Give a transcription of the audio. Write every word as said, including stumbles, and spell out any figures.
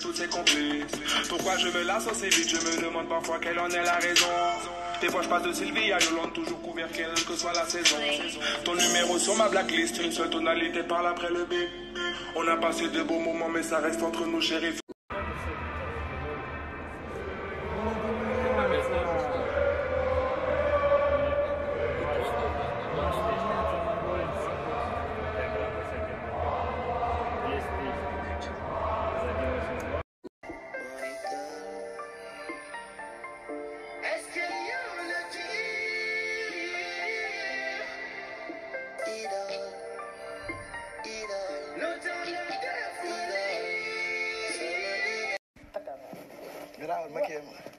Tout est complice. Pourquoi je me lasse aussi vite? Je me demande parfois quelle en est la raison. Des fois je passe de Sylvie à Yolande, toujours couvert quelle que soit la saison. Ton numéro sur ma blacklist, une seule tonalité parle après le B. On a passé de beaux moments mais ça reste entre nous chéris. Get out, make him.